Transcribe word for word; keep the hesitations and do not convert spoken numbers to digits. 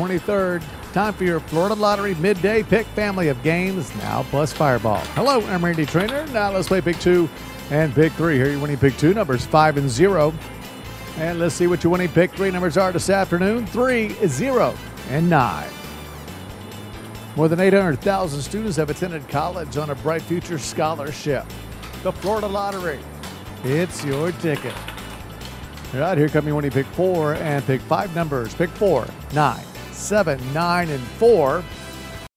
April twenty-third. Time for your Florida Lottery Midday Pick family of games, now plus Fireball. Hello, I'm Randy Trainer. Now let's play Pick two and Pick three. Here are your winning Pick two numbers, five and zero. And let's see what your winning Pick three numbers are this afternoon, three, zero, and nine. More than eight hundred thousand students have attended college on a Bright Future scholarship. The Florida Lottery, it's your ticket. All right, here come your winning Pick four and Pick five numbers. Pick four, nine, seven, nine, and four.